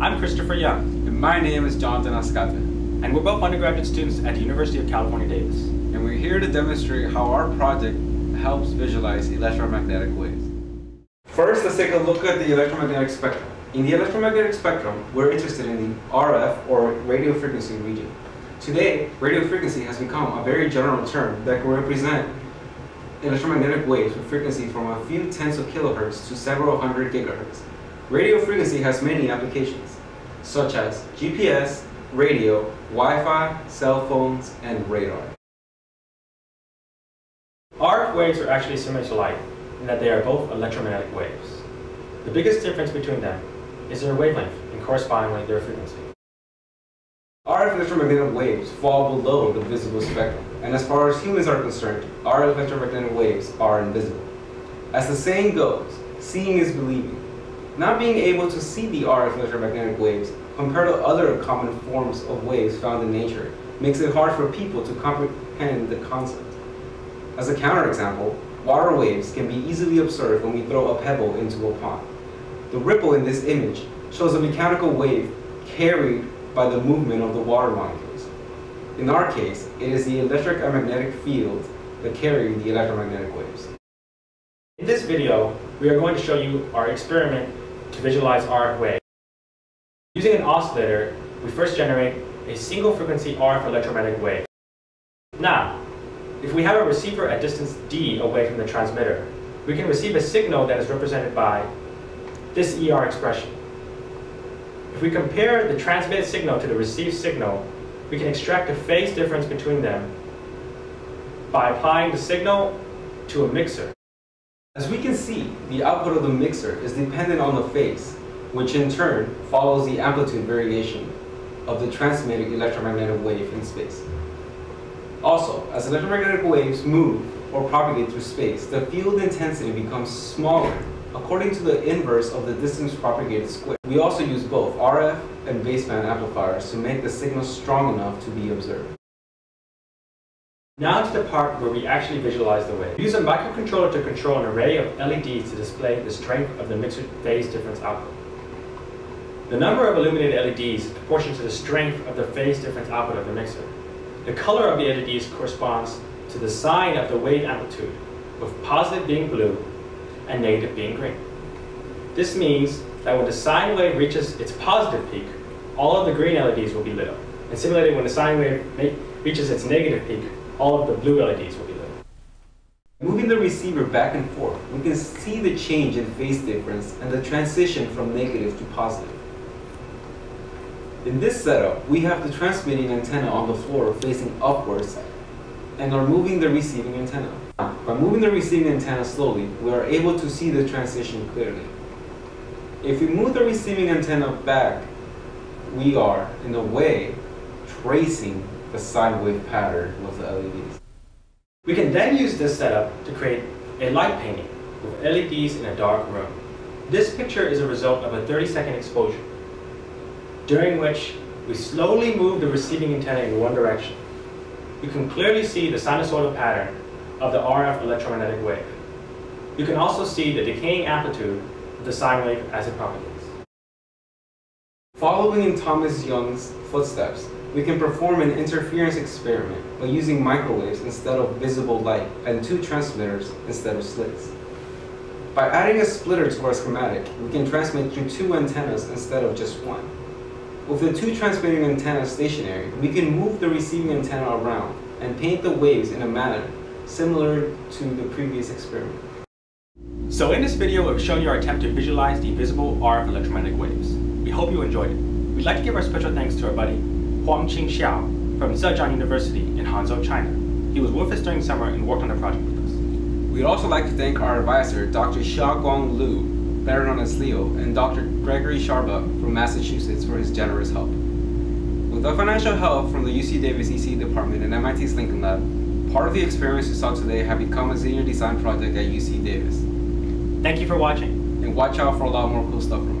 I'm Christopher Young. And my name is Jonathan Ascata. And we're both undergraduate students at the University of California Davis. And we're here to demonstrate how our project helps visualize electromagnetic waves. First, let's take a look at the electromagnetic spectrum. In the electromagnetic spectrum, we're interested in the RF, or radio frequency region. Today, radio frequency has become a very general term that can represent electromagnetic waves with frequency from a few tens of kilohertz to several hundred gigahertz. Radio frequency has many applications, such as GPS, radio, Wi-Fi, cell phones, and radar. RF waves are actually similar to light in that they are both electromagnetic waves. The biggest difference between them is their wavelength and correspondingly their frequency. RF electromagnetic waves fall below the visible spectrum, and as far as humans are concerned, RF electromagnetic waves are invisible. As the saying goes, seeing is believing. Not being able to see the RF electromagnetic waves compared to other common forms of waves found in nature makes it hard for people to comprehend the concept. As a counterexample, water waves can be easily observed when we throw a pebble into a pond. The ripple in this image shows a mechanical wave carried by the movement of the water molecules. In our case, it is the electric and magnetic fields that carry the electromagnetic waves. In this video, we are going to show you our experiment to visualize RF waves. Using an oscillator, we first generate a single frequency RF electromagnetic wave. Now, if we have a receiver at distance d away from the transmitter, we can receive a signal that is represented by this ER expression. If we compare the transmitted signal to the received signal, we can extract the phase difference between them by applying the signal to a mixer. As we can see, the output of the mixer is dependent on the phase, which in turn follows the amplitude variation of the transmitted electromagnetic wave in space. Also, as electromagnetic waves move or propagate through space, the field intensity becomes smaller according to the inverse of the distance propagated square. We also use both RF and baseband amplifiers to make the signal strong enough to be observed. Now to the part where we actually visualize the wave. We use a microcontroller to control an array of LEDs to display the strength of the mixer phase difference output. The number of illuminated LEDs is proportional to the strength of the phase difference output of the mixer. The color of the LEDs corresponds to the sign of the wave amplitude, with positive being blue and negative being green. This means that when the sine wave reaches its positive peak, all of the green LEDs will be lit up. And similarly, when the sine wave reaches its negative peak, all of the blue LEDs will be lit up. Moving the receiver back and forth, we can see the change in phase difference and the transition from negative to positive. In this setup, we have the transmitting antenna on the floor facing upwards and are moving the receiving antenna. By moving the receiving antenna slowly, we are able to see the transition clearly. If we move the receiving antenna back, we are, in a way, tracing the sine wave pattern with the LEDs. We can then use this setup to create a light painting with LEDs in a dark room. This picture is a result of a 30-second exposure, during which we slowly move the receiving antenna in one direction. You can clearly see the sinusoidal pattern of the RF electromagnetic wave. You can also see the decaying amplitude of the sine wave as it propagates. Following in Thomas Young's footsteps, we can perform an interference experiment by using microwaves instead of visible light and two transmitters instead of slits. By adding a splitter to our schematic, we can transmit through two antennas instead of just one. With the two transmitting antennas stationary, we can move the receiving antenna around and paint the waves in a manner similar to the previous experiment. So in this video, we've shown you our attempt to visualize the visible RF electromagnetic waves. We hope you enjoyed it. We'd like to give our special thanks to our buddy, Huang Qingxiao from Zhejiang University in Hangzhou, China. He was with us during summer and worked on the project with us. We'd also like to thank our advisor, Dr. Xiaoguang Liu, better known as Leo, and Dr. Gregory Sharba from Massachusetts for his generous help. With the financial help from the UC Davis EC Department and MIT's Lincoln Lab, part of the experiments you saw today have become a senior design project at UC Davis. Thank you for watching, and watch out for a lot more cool stuff from us.